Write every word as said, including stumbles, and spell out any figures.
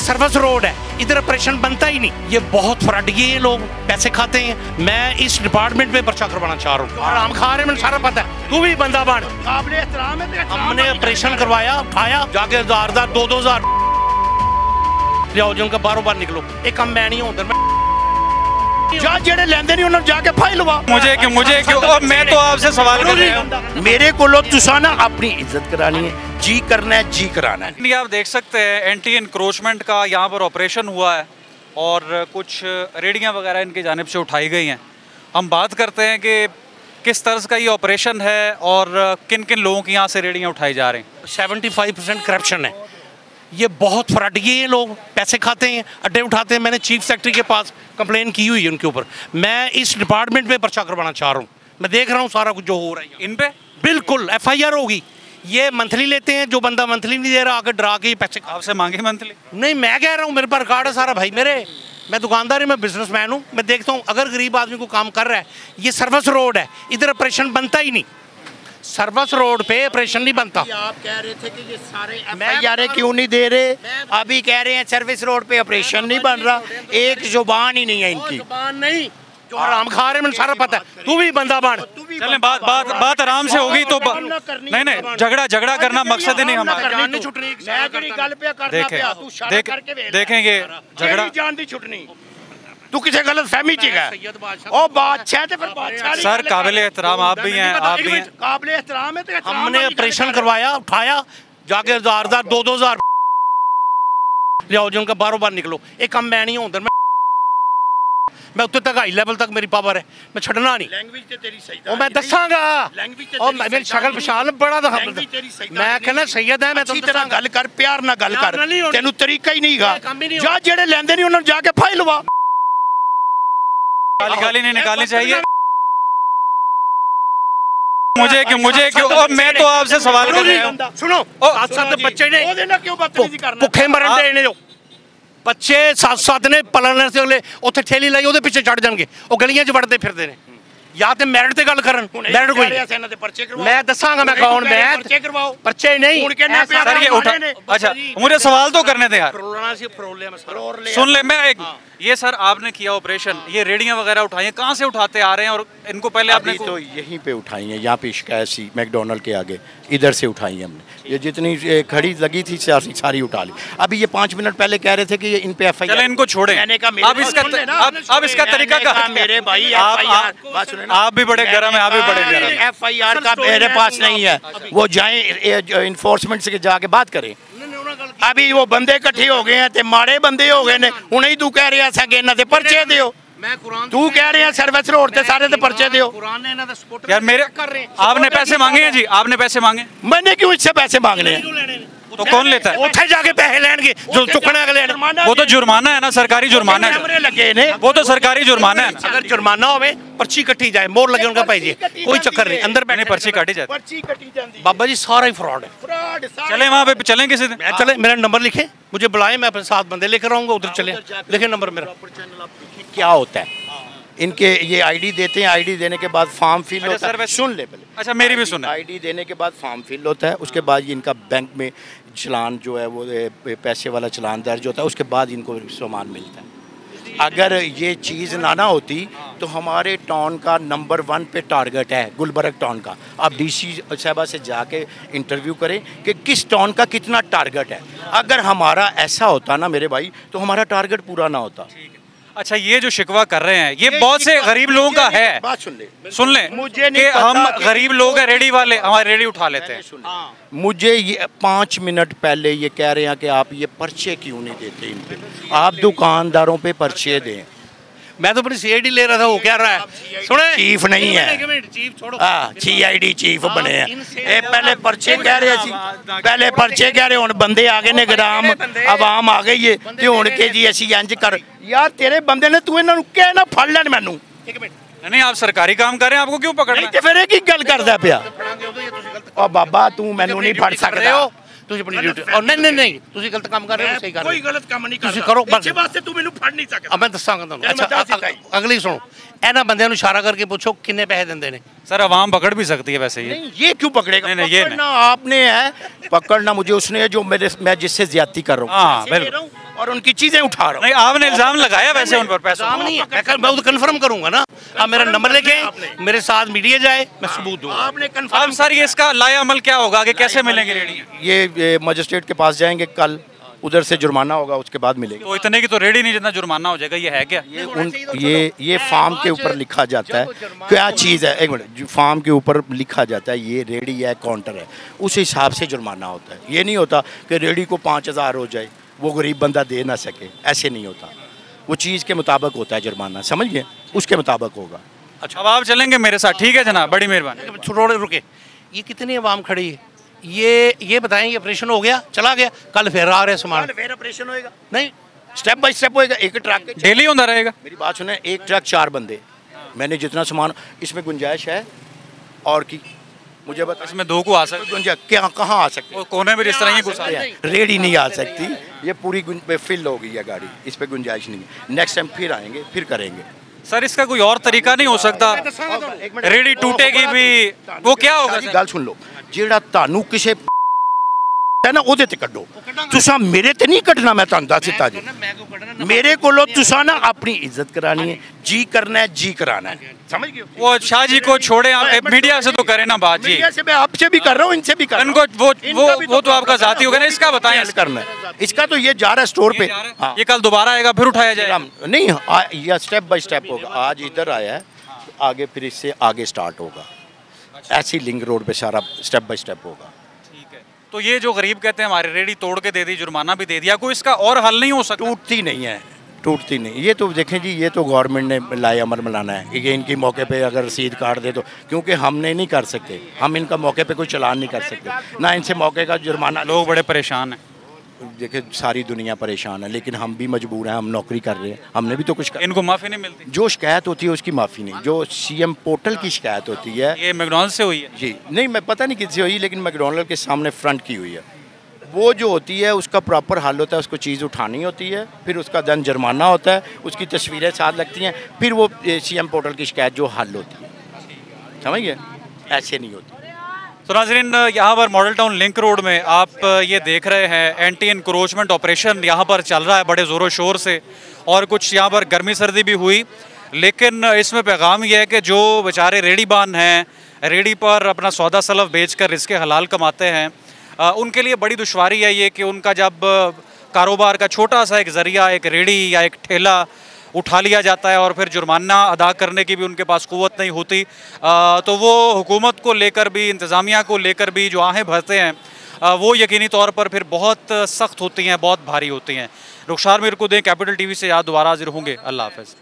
Service road है, इधर operation बनता ही नहीं। ये बहुत फ्रॉडी है, लोग पैसे खाते हैं। मैं इस डिपार्टमेंट में पर्चा करवाना चाह रहा हूँ। और हम खा रहे हैं, मैंने सारा पता है, तू भी बंदा बन। हमने ऑपरेशन करवाया, उठाया जाके हजार हजार दो दो हजार लियाओ जी, उनका बारो बार निकलो। एक काम मैं नहीं हूँ उधर, मैं यहाँ पर ऑपरेशन हुआ है और कुछ रेडियाँ वगैरह इनकी जानिब से उठाई गई हैं। हम बात करते हैं कि किस तर्ज का ये ऑपरेशन है और किन किन लोगों की यहाँ से रेडियाँ उठाई जा रही हैं। सेवेंटी फाइव परसेंट करप्शन है, ये बहुत फ्रॉडिये हैं, लोग पैसे खाते हैं, अड्डे उठाते हैं। मैंने चीफ सेक्रेटरी के पास कंप्लेन की हुई है उनके ऊपर। मैं इस डिपार्टमेंट में पर्चा करवाना चाह रहा हूँ। मैं देख रहा हूँ सारा कुछ जो हो रहा है इन पे, बिल्कुल एफ आई आर होगी। ये मंथली लेते हैं, जो बंदा मंथली नहीं दे रहा आकर डरा के पैसे आपसे मांगे मंथली। नहीं मैं कह रहा हूँ, मेरे पास रिकॉर्ड है सारा भाई। मेरे मैं दुकानदार हूँ, मैं बिजनेसमैन हूँ, मैं देखता हूँ अगर गरीब आदमी को काम कर रहा है। ये सर्विस रोड है, इधर ऑपरेशन बनता ही नहीं, सर्विस रोड पे ऑपरेशन नहीं बनता। आप कह रहे थे कि ये सारे एफआईआर क्यों नहीं दे रहे, अभी कह रहे हैं सर्विस रोड पे ऑपरेशन नहीं बन रहा। एक जुबान ही नहीं है इनकी, जुबान नहीं, जो आराम खा रहे हैं, सारा पता है, तू भी बंदा बन। चले बात बात बात आराम से होगी तो नहीं नहीं झगड़ा झगड़ा करना मकसद ही नहीं हमारा। देखें देखेंगे झगड़ा छुटनी, तू किसे गलत फहमी बादशाह। सर काबिले एहतराम आप भी हैं, आप भी हैं, काबिले एहतराम है। तो हमने ऑपरेशन करवाया, उठाया जाके हजार हजार दो दो हजार लियाओ जी, उनका बारो बार निकलो। एक काम मैं नहीं हूँ उधर, मैं मैं उत्तर तक हाई लेवल तक मेरी पावर है, मैं छड़ना नहीं। लैंग्वेज ते तेरी सही है, मैं दसांगा। और मेरी शक्ल पहचान बड़ा दखा, मैं कहना सैयद है। मैं तुम तरह गल कर, प्यार ना गल कर, तेनू तरीका ही नहीं गा। जा जेड़े लैंदे नहीं उन्होंने जाके फाइल लवा, गाली नहीं निकालनी चाहिए। मुझे क्यों मुझे क्यों अब मैं तो आपसे सवाल कर रहा हूं, सुनो। साथ साथ बच्चे ने क्यों बदतमीजी करना, भुखे मरन दे। बच्चे साथ साथ ने पलने से अगले उथे ठेली लाई, ओदे पीछे चढ़ जाएंगे। वो गलियां च वड़ते फिरदे ने। या तो मैरिट से गल करन, मैरिट कोई मैं दसांगा मैं कौन। मैं पर्चे नहीं सर, ये उठा। अच्छा मुझे सवाल तो करने दे यार, सुन ले। मैं एक ये सर आपने किया ऑपरेशन, ये रेडियां वगैरह उठाई हैं, कहाँ से उठाते आ रहे हैं? और इनको पहले आपने तो यहीं पे उठाई हैं, यहाँ पे शिकायत सी मैकडोनल्ड के आगे, इधर से उठाई है हमने। ये जितनी खड़ी लगी थी सारी उठा ली। अभी ये पाँच मिनट पहले कह रहे थे कि ये इन पे एफ आई आर, इनको छोड़े। अब इसका तरीका आप भी बड़े गर्म है, आप भी बड़े गर्म है। एफ आई आर का मेरे पास नहीं है, वो जाए इन्फोर्समेंट से जाके बात करें। अभी वो बंदे इकट्ठे हो गए हैं, माड़े बंदे हो गए ने, उन्हें तू कह रहा है इन्हां दे पर्चे दिओ। तू कह रहे हैं सर्विस रोड ते सारे ते पर्चे दिओ। यार मेरे आपने पैसे मांगे हैं जी, आपने पैसे मांगे। मैंने क्यों इससे पैसे मांगने हैं, तो कौन लेता है? उठे जाके पैसे लेंगे, जो चुकना अगले। वो तो जुर्माना है ना, सरकारी जुर्माना है लगे ने, वो तो सरकारी जुर्माना है। अगर जुर्माना होवे पर्ची कटी जाए, मोर लगे उनका पाई जी, कोई चक्कर नहीं। अंदर बैठने पर्ची काटी जाए, पर्ची कटी जाती। बाबा जी सारा ही फ्रॉड है। चले वहाँ पे चलें किसी दिन, चले मेरा नंबर लिखे, मुझे बुलाए, मैं अपने साथ बंदे लेकर आऊंगा, उधर चले। लिखे नंबर मेरा। क्या होता है इनके, ये आईडी देते हैं, आईडी देने के बाद फॉर्म फिल होता है। सुन ले पहले, अच्छा मेरी भी सुन। आईडी देने के बाद फॉर्म फिल होता है, उसके बाद ये इनका बैंक में चलान जो है वो पैसे वाला चलान दर्ज होता है, उसके बाद इनको सामान मिलता है। अगर ये चीज़ ना ना होती तो हमारे टाउन का नंबर वन पे टारगेट है गुलबर्ग टाउन का। आप डीसी साहबा से जाके इंटरव्यू करें कि किस टाउन का कितना टारगेट है। अगर हमारा ऐसा होता ना मेरे भाई, तो हमारा टारगेट पूरा ना होता। अच्छा ये जो शिकवा कर रहे हैं, ये, ये बहुत से गरीब लोगों का है। बात सुन ले, सुन ले मुझे कि हम गरीब लोग हैं, रेडी वाले हमारे रेडी उठा लेते हैं। मुझे ये पाँच मिनट पहले ये कह रहे हैं कि आप ये पर्चे क्यों नहीं देते इन पे, आप दुकानदारों पे पर्चे दें। मैं तो अपनी सी आई डी ले रहा था, वो क्या रहा है सुने, चीफ नहीं है, सी आई डी चीफ बने हैं। पहले पर्चे कह रहे पहले पर्चे कह रहे हूँ, बंदे आ गए ने, ग्राम आवाम आ गई है ते हुण के जी असीं इंज कर। यार तेरे बंदे ने तू इन्हां नूं कह ना फड़ लैण मैनूं। नहीं आप सरकारी काम कर रहे हैं, आपको क्यों पकड़ना? फिर एक ही गल करदा पिया, ओ बाबा तू मैनूं नहीं फड़ सकदा, ਤੁਸੀਂ ਆਪਣੀ ਡਿਊਟੀ ਔਰ ਨਹੀਂ ਨਹੀਂ ਨਹੀਂ ਤੁਸੀਂ ਗਲਤ ਕੰਮ ਕਰ ਰਹੇ ਹੋ ਸਹੀ ਕਰ ਰਹੇ ਹੋ ਕੋਈ ਗਲਤ ਕੰਮ ਨਹੀਂ ਕਰ ਤੁਸੀਂ ਕਰੋ ਬੱਚੇ ਵਾਸਤੇ ਤੂੰ ਮੈਨੂੰ ਫੜ ਨਹੀਂ ਸਕਦਾ ਮੈਂ ਦੱਸਾਂਗਾ ਤੁਹਾਨੂੰ ਅੱਛਾ ਅਗਲੀ ਸੁਣੋ ਇਹਨਾਂ ਬੰਦਿਆਂ ਨੂੰ ਇਸ਼ਾਰਾ ਕਰਕੇ ਪੁੱਛੋ ਕਿੰਨੇ ਪੈਸੇ ਦਿੰਦੇ ਨੇ सर आवाम पकड़ भी सकती है वैसे ये नहीं ये क्यों पकड़ेगा नहीं, नहीं, पकड़ना नहीं। आपने है पकड़ना मुझे उसने है जो मेरे मैं जिससे ज्यादती कर रहा हूँ और उनकी चीजें उठा रहा हूँ आपने इल्जाम लगाया वैसे उन पर पैसा नहीं है मैं कन्फर्म करूंगा ना आप मेरा नंबर लेके मेरे साथ मीडिया जाए मैं सबूत दूंगा आपने कन्फर्म सर ये इसका लाया अमल क्या होगा कि कैसे मिलेंगे ये मजिस्ट्रेट के पास जाएंगे कल उधर से जुर्माना होगा उसके बाद मिलेगा तो इतने की तो रेडी नहीं जितना जुर्माना हो जाएगा ये है क्या ये उन, ये ये फार्म के ऊपर लिखा जाता है क्या चीज़ है एक मिनट फार्म के ऊपर लिखा जाता है ये रेडी है काउंटर है उस हिसाब से जुर्माना होता है ये नहीं होता कि रेडी को पाँच हज़ार हो जाए वो गरीब बंदा दे ना सके ऐसे नहीं होता वो चीज़ के मुताबिक होता है जुर्माना समझिए उसके मुताबिक होगा अच्छा अब आप चलेंगे मेरे साथ ठीक है जनाब बड़ी मेहरबानी थोड़े रुके ये कितनी आवाम खड़ी है ये ये बताएं ऑपरेशन हो गया चला गया कल फिर आ रहे सामान फिर ऑपरेशन होएगा नहीं स्टेप बाय स्टेप होएगा एक ट्रक डेली होता रहेगा मेरी बात सुने एक ट्रक चार बंदे मैंने जितना सामान इसमें गुंजाइश है और की मुझे बता इसमें दो को आ सकते क्या कहाँ आ सकते कोने में इस तरह ही घुसा रेडी नहीं आ सकती ये पूरी फिल हो गई है गाड़ी इस पर गुंजाइश नहीं है नेक्स्ट टाइम फिर आएंगे फिर करेंगे सर इसका कोई और तरीका नहीं हो सकता रेडी टूटेगी भी वो क्या होगा गल सुन लो ਜਿਹੜਾ ਤੁਹਾਨੂੰ ਕਿਸੇ ਹੈ ਨਾ ਉਹਦੇ ਤੇ ਕੱਢੋ ਤੁਸੀਂ ਮੇਰੇ ਤੇ ਨਹੀਂ ਕੱਢਣਾ ਮੈਂ ਤੁਹਾਨੂੰ ਦੱਸ ਦਿੱਤਾ ਜੀ ਮੇਰੇ ਕੋਲੋਂ ਤੁਸੀਂ ਨਾ ਆਪਣੀ ਇੱਜ਼ਤ ਕਰਾਣੀ ਹੈ ਜੀ ਕਰਨਾ ਹੈ ਜੀ ਕਰਾਣਾ ਹੈ समझ गए वो शाह जी को छोड़े आप मीडिया से तो करें ना बात जी मीडिया से मैं आपसे भी कर रहा हूँ इनसे भी कर रहा हूँ इनको वो वो वो तो आपका जाती होगा ना इसका बताएं करना है इसका तो ये जा रहा है स्टोर पे ये कल दोबारा आएगा फिर उठाया जाएगा नहीं ये स्टेप बाय स्टेप होगा आज इधर आया है आगे फिर इससे आगे स्टार्ट होगा ऐसी लिंक रोड पे सारा स्टेप बाय स्टेप होगा ठीक है तो ये जो गरीब कहते हैं हमारे रेडी तोड़ के दे दी जुर्माना भी दे दिया कोई इसका और हल नहीं हो सकता टूटती नहीं है टूटती नहीं ये तो देखें जी ये तो गवर्नमेंट ने लाए अमल मिलाना है ये इनकी मौके पे अगर रसीद काट दे तो क्योंकि हमने नहीं कर सकते हम इनका मौके पे कोई चलान नहीं कर सकते ना इनसे मौके का जुर्माना लोग बड़े परेशान हैं देखिए सारी दुनिया परेशान है लेकिन हम भी मजबूर हैं हम नौकरी कर रहे हैं हमने भी तो कुछ कर... इनको माफ़ी नहीं मिलती जो शिकायत होती है उसकी माफ़ी नहीं जो सीएम पोर्टल की शिकायत होती है ये मैकडॉनल्ड से हुई है जी नहीं मैं पता नहीं किससे हुई लेकिन मैकडॉनल्ड के सामने फ्रंट की हुई है वो जो होती है उसका प्रॉपर हाल होता है उसको चीज़ उठानी होती है फिर उसका दंड जुर्माना होता है उसकी तस्वीरें साथ लगती हैं फिर वो सीएम पोर्टल की शिकायत जो हल होती है समझिए ऐसे नहीं होती तो नाजरीन यहाँ पर मॉडल टाउन लिंक रोड में आप ये देख रहे हैं एंटी इनक्रोचमेंट ऑपरेशन यहाँ पर चल रहा है बड़े ज़ोरों शोर से और कुछ यहाँ पर गर्मी सर्दी भी हुई लेकिन इसमें पैगाम यह है कि जो बेचारे रेडीबान हैं रेडी पर अपना सौदा सलफ बेचकर रिस्के हलाल कमाते हैं उनके लिए बड़ी दुश्वारी है ये कि उनका जब कारोबार का छोटा सा एक ज़रिया एक रेडी या एक ठेला उठा लिया जाता है और फिर जुर्माना अदा करने की भी उनके पास क़ुव्वत नहीं होती आ, तो वो हुकूमत को लेकर भी इंतज़ामिया को लेकर भी जो आहें भरते हैं आ, वो यकीनी तौर पर फिर बहुत सख्त होती हैं बहुत भारी होती हैं रुखसार मीर को दें कैपिटल टीवी से याद दोबारा हाजिर होंगे अल्लाह हाफ़िज़।